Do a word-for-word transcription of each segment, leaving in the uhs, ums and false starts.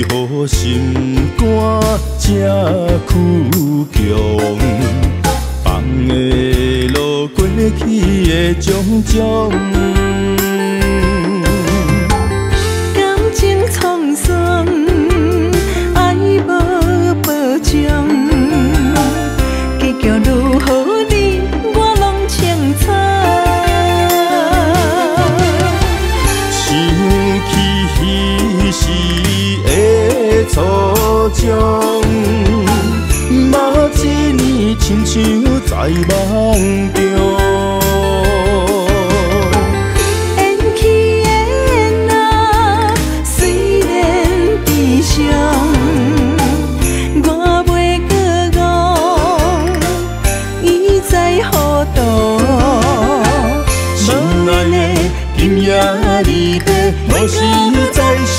为何心肝这曲强？放的落过去的种种，感情创伤，爱无保障，结局如何？ 初衷，目一年亲像在梦中。 我实在伤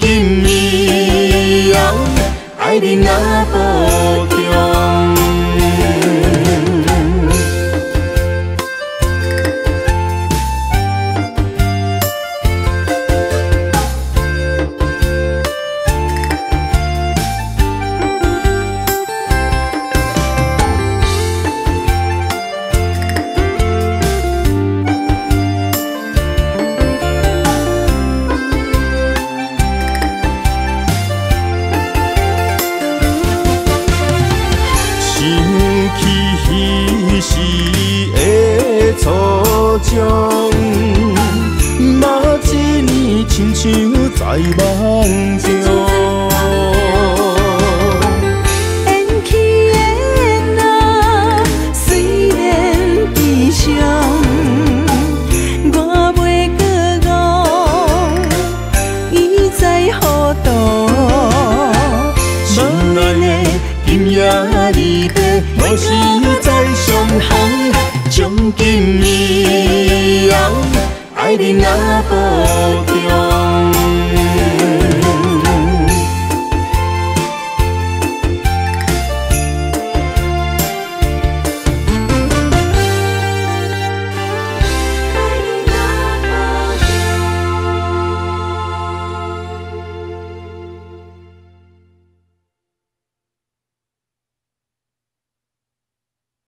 今以后，爱你若无重。